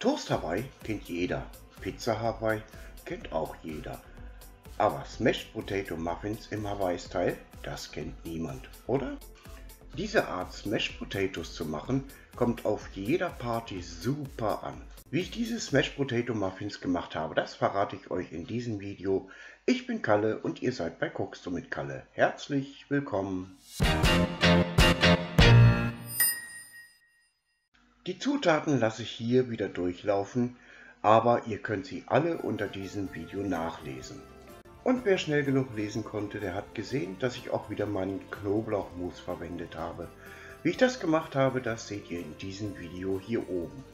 Toast Hawaii kennt jeder, Pizza Hawaii kennt auch jeder. Aber Smashed Potato Muffins im Hawaii-Style, das kennt niemand, oder? Diese Art Smashed Potatoes zu machen, kommt auf jeder Party super an. Wie ich diese Smashed Potato Muffins gemacht habe, das verrate ich euch in diesem Video. Ich bin Kalle und ihr seid bei Cookst du mit Kalle. Herzlich willkommen! Die Zutaten lasse ich hier wieder durchlaufen, aber ihr könnt sie alle unter diesem Video nachlesen. Und wer schnell genug lesen konnte, der hat gesehen, dass ich auch wieder meinen Knoblauchmus verwendet habe. Wie ich das gemacht habe, das seht ihr in diesem Video hier oben.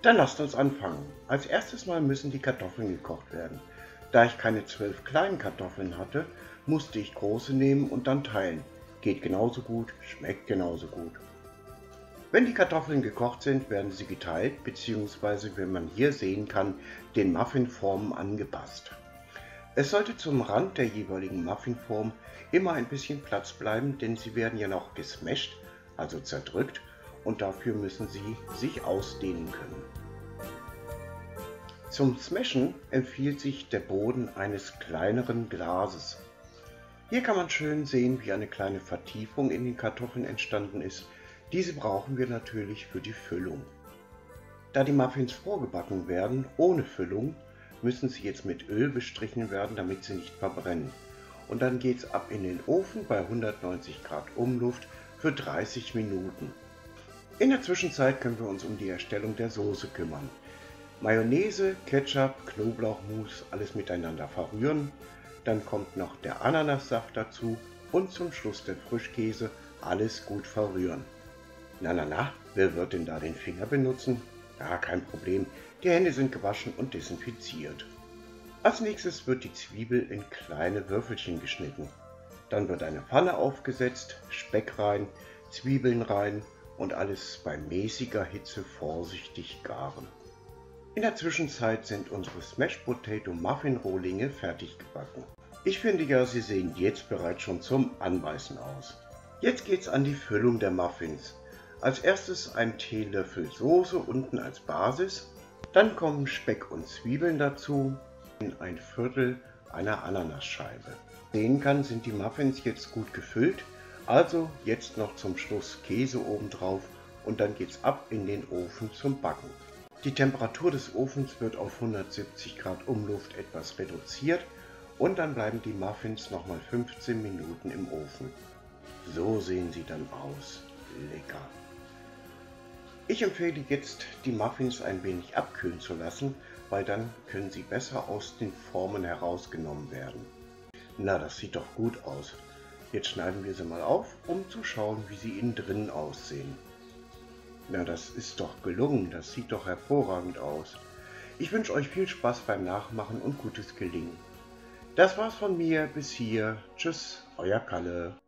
Dann lasst uns anfangen. Als erstes mal müssen die Kartoffeln gekocht werden. Da ich keine 12 kleinen Kartoffeln hatte, musste ich große nehmen und dann teilen. Geht genauso gut, schmeckt genauso gut. Wenn die Kartoffeln gekocht sind, werden sie geteilt bzw. wie man hier sehen kann, den Muffinformen angepasst. Es sollte zum Rand der jeweiligen Muffinform immer ein bisschen Platz bleiben, denn sie werden ja noch gesmashed, also zerdrückt, und dafür müssen sie sich ausdehnen können. Zum Smashen empfiehlt sich der Boden eines kleineren Glases. Hier kann man schön sehen, wie eine kleine Vertiefung in den Kartoffeln entstanden ist. Diese brauchen wir natürlich für die Füllung. Da die Muffins vorgebacken werden, ohne Füllung, müssen sie jetzt mit Öl bestrichen werden, damit sie nicht verbrennen. Und dann geht es ab in den Ofen bei 190 Grad Umluft für 30 Minuten. In der Zwischenzeit können wir uns um die Erstellung der Soße kümmern. Mayonnaise, Ketchup, Knoblauchmus, alles miteinander verrühren. Dann kommt noch der Ananassaft dazu und zum Schluss der Frischkäse, alles gut verrühren. Na, wer wird denn da den Finger benutzen? Ja, kein Problem, die Hände sind gewaschen und desinfiziert. Als nächstes wird die Zwiebel in kleine Würfelchen geschnitten. Dann wird eine Pfanne aufgesetzt, Speck rein, Zwiebeln rein und alles bei mäßiger Hitze vorsichtig garen. In der Zwischenzeit sind unsere Smashed Potato Muffin Rohlinge fertig gebacken. Ich finde ja, sie sehen jetzt bereits schon zum Anbeißen aus. Jetzt geht's an die Füllung der Muffins. Als erstes ein Teelöffel Soße unten als Basis, dann kommen Speck und Zwiebeln dazu und ein Viertel einer Ananasscheibe. Sehen kann, sind die Muffins jetzt gut gefüllt, also jetzt noch zum Schluss Käse obendrauf und dann geht's ab in den Ofen zum Backen. Die Temperatur des Ofens wird auf 170 Grad Umluft etwas reduziert und dann bleiben die Muffins nochmal 15 Minuten im Ofen. So sehen sie dann aus. Lecker! Ich empfehle jetzt, die Muffins ein wenig abkühlen zu lassen, weil dann können sie besser aus den Formen herausgenommen werden. Na, das sieht doch gut aus. Jetzt schneiden wir sie mal auf, um zu schauen, wie sie innen drin aussehen. Na, das ist doch gelungen. Das sieht doch hervorragend aus. Ich wünsche euch viel Spaß beim Nachmachen und gutes Gelingen. Das war's von mir. Bis hier. Tschüss, euer Kalle.